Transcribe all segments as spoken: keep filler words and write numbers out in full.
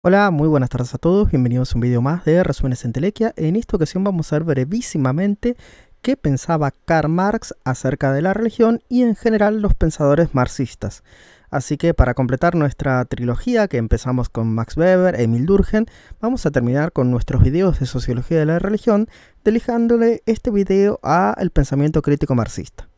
Hola, muy buenas tardes a todos, bienvenidos a un video más de Resúmenes Entelekia. En esta ocasión vamos a ver brevísimamente qué pensaba Karl Marx acerca de la religión y en general los pensadores marxistas. Así que para completar nuestra trilogía, que empezamos con Max Weber, Emil Durkheim, vamos a terminar con nuestros videos de Sociología de la Religión, delegándole este video al pensamiento crítico marxista.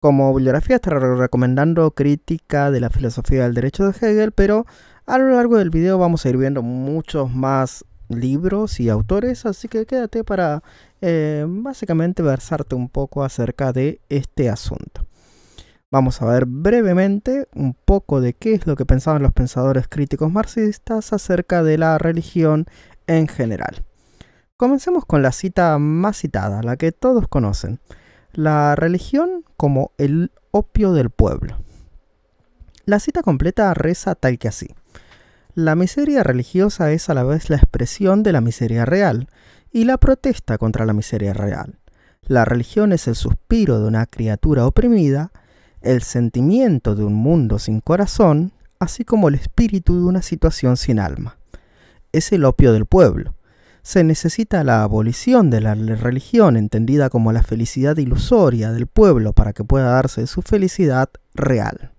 Como bibliografía estaré recomendando Crítica de la Filosofía del Derecho de Hegel, pero a lo largo del video vamos a ir viendo muchos más libros y autores, así que quédate para eh, básicamente versarte un poco acerca de este asunto. Vamos a ver brevemente un poco de qué es lo que pensaban los pensadores críticos marxistas acerca de la religión en general. Comencemos con la cita más citada, la que todos conocen. La religión como el opio del pueblo. La cita completa reza tal que así. La miseria religiosa es a la vez la expresión de la miseria real y la protesta contra la miseria real. La religión es el suspiro de una criatura oprimida, el sentimiento de un mundo sin corazón, así como el espíritu de una situación sin alma. Es el opio del pueblo. Se necesita la abolición de la religión, entendida como la felicidad ilusoria del pueblo, para que pueda darse su felicidad real.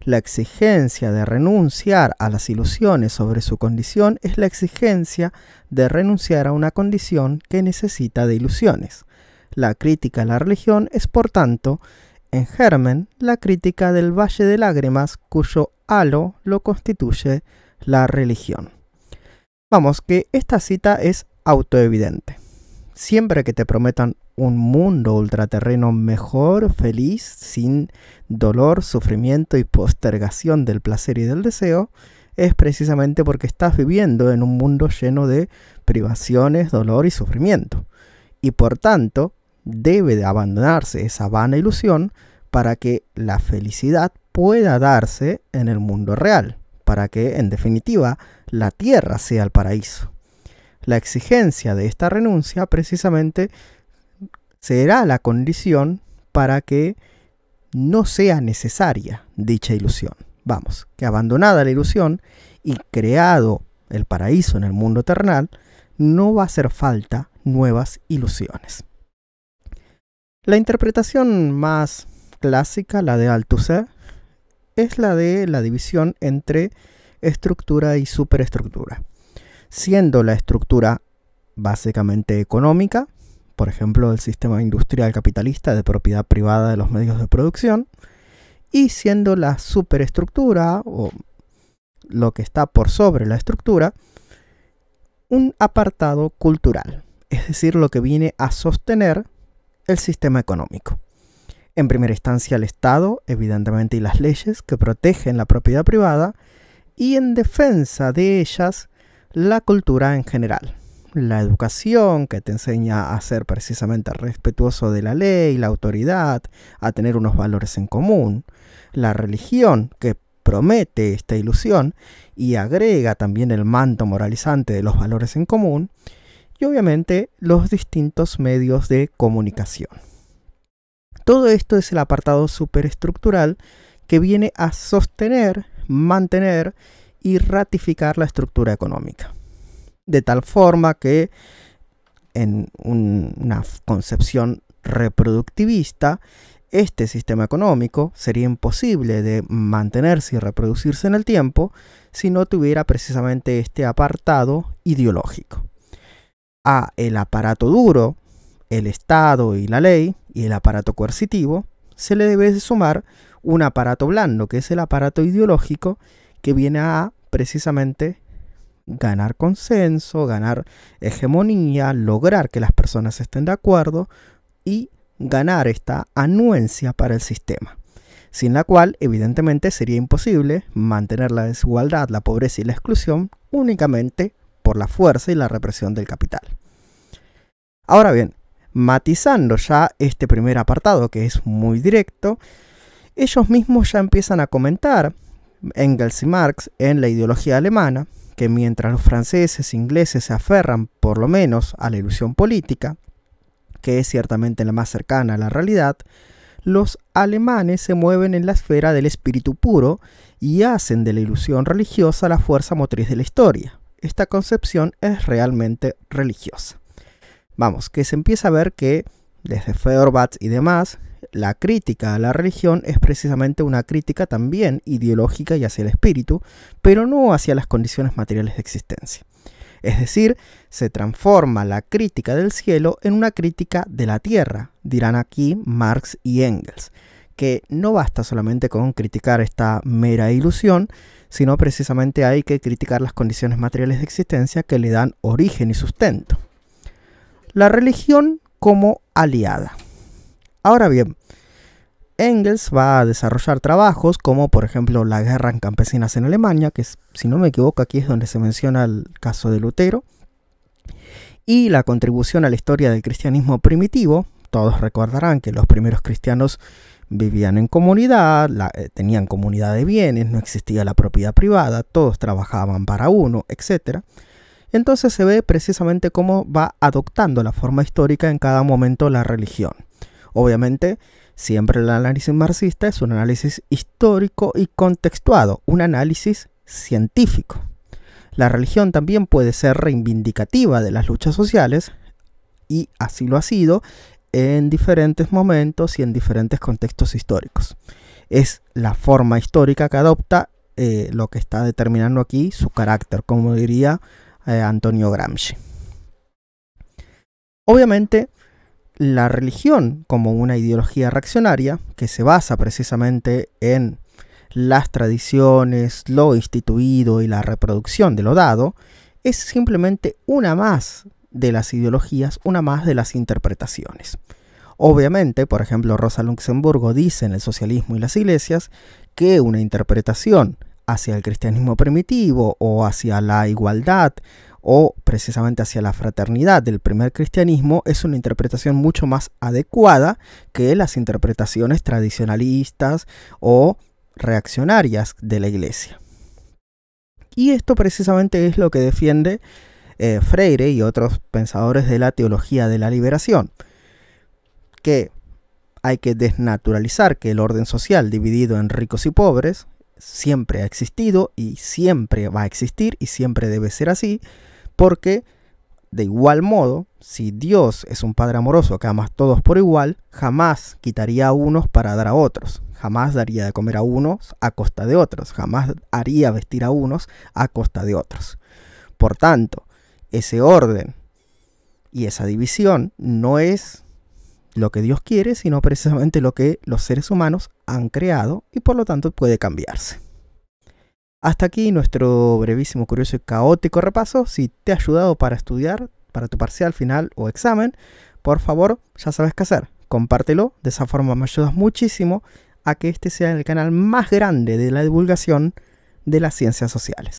La exigencia de renunciar a las ilusiones sobre su condición es la exigencia de renunciar a una condición que necesita de ilusiones. La crítica a la religión es, por tanto, en germen, la crítica del valle de lágrimas, cuyo halo lo constituye la religión. Vamos, que esta cita es autoevidente. Siempre que te prometan un mundo ultraterreno mejor, feliz, sin dolor, sufrimiento y postergación del placer y del deseo, es precisamente porque estás viviendo en un mundo lleno de privaciones, dolor y sufrimiento. Y por tanto, debe de abandonarse esa vana ilusión para que la felicidad pueda darse en el mundo real, para que, en definitiva, la tierra sea el paraíso. La exigencia de esta renuncia precisamente será la condición para que no sea necesaria dicha ilusión. Vamos, que abandonada la ilusión y creado el paraíso en el mundo terrenal, no va a hacer falta nuevas ilusiones. La interpretación más clásica, la de Althusser, es la de la división entre estructura y superestructura. Siendo la estructura básicamente económica, por ejemplo, el sistema industrial capitalista de propiedad privada de los medios de producción, y siendo la superestructura, o lo que está por sobre la estructura, un apartado cultural, es decir, lo que viene a sostener el sistema económico. En primera instancia el Estado, evidentemente, y las leyes que protegen la propiedad privada, y en defensa de ellas, la cultura en general. La educación, que te enseña a ser precisamente respetuoso de la ley, la autoridad, a tener unos valores en común. La religión, que promete esta ilusión y agrega también el manto moralizante de los valores en común. Y obviamente los distintos medios de comunicación. Todo esto es el apartado superestructural que viene a sostener, mantener y ratificar la estructura económica. De tal forma que en un, una concepción reproductivista, este sistema económico sería imposible de mantenerse y reproducirse en el tiempo si no tuviera precisamente este apartado ideológico. A el aparato duro, el Estado y la ley, y el aparato coercitivo, se le debe sumar un aparato blando, que es el aparato ideológico, que viene a precisamente ganar consenso, ganar hegemonía, lograr que las personas estén de acuerdo y ganar esta anuencia para el sistema, sin la cual evidentemente sería imposible mantener la desigualdad, la pobreza y la exclusión únicamente por la fuerza y la represión del capital. Ahora bien, matizando ya este primer apartado que es muy directo, ellos mismos ya empiezan a comentar, Engels y Marx, en la ideología alemana, que mientras los franceses e ingleses se aferran por lo menos a la ilusión política, que es ciertamente la más cercana a la realidad, los alemanes se mueven en la esfera del espíritu puro y hacen de la ilusión religiosa la fuerza motriz de la historia. Esta concepción es realmente religiosa. Vamos, que se empieza a ver que desde Feuerbach y demás, la crítica a la religión es precisamente una crítica también ideológica y hacia el espíritu, pero no hacia las condiciones materiales de existencia. Es decir, se transforma la crítica del cielo en una crítica de la tierra, dirán aquí Marx y Engels, que no basta solamente con criticar esta mera ilusión, sino precisamente hay que criticar las condiciones materiales de existencia que le dan origen y sustento. La religión como aliada. Ahora bien, Engels va a desarrollar trabajos como, por ejemplo, la guerra en campesinas en Alemania, que es, si no me equivoco, aquí es donde se menciona el caso de Lutero, y la contribución a la historia del cristianismo primitivo. Todos recordarán que los primeros cristianos vivían en comunidad, la, eh, tenían comunidad de bienes, no existía la propiedad privada, todos trabajaban para uno, etcétera. Entonces se ve precisamente cómo va adoptando la forma histórica en cada momento la religión. Obviamente, siempre el análisis marxista es un análisis histórico y contextuado, un análisis científico. La religión también puede ser reivindicativa de las luchas sociales, y así lo ha sido en diferentes momentos y en diferentes contextos históricos. Es la forma histórica que adopta eh, lo que está determinando aquí su carácter, como diría eh, Antonio Gramsci. Obviamente, la religión como una ideología reaccionaria que se basa precisamente en las tradiciones, lo instituido y la reproducción de lo dado, es simplemente una más de las ideologías, una más de las interpretaciones. Obviamente, por ejemplo, Rosa Luxemburgo dice en El socialismo y las iglesias que una interpretación hacia el cristianismo primitivo o hacia la igualdad o precisamente hacia la fraternidad del primer cristianismo es una interpretación mucho más adecuada que las interpretaciones tradicionalistas o reaccionarias de la iglesia. Y esto precisamente es lo que defiende eh, Freire y otros pensadores de la teología de la liberación, que hay que desnaturalizar que el orden social dividido en ricos y pobres siempre ha existido y siempre va a existir y siempre debe ser así, porque de igual modo, si Dios es un padre amoroso que ama a todos por igual, jamás quitaría a unos para dar a otros, jamás daría de comer a unos a costa de otros, jamás haría vestir a unos a costa de otros. Por tanto, ese orden y esa división no es lo que Dios quiere, sino precisamente lo que los seres humanos han creado y por lo tanto puede cambiarse. Hasta aquí nuestro brevísimo, curioso y caótico repaso. Si te ha ayudado para estudiar, para tu parcial, final o examen, por favor, ya sabes qué hacer. Compártelo, de esa forma me ayudas muchísimo a que este sea el canal más grande de la divulgación de las ciencias sociales.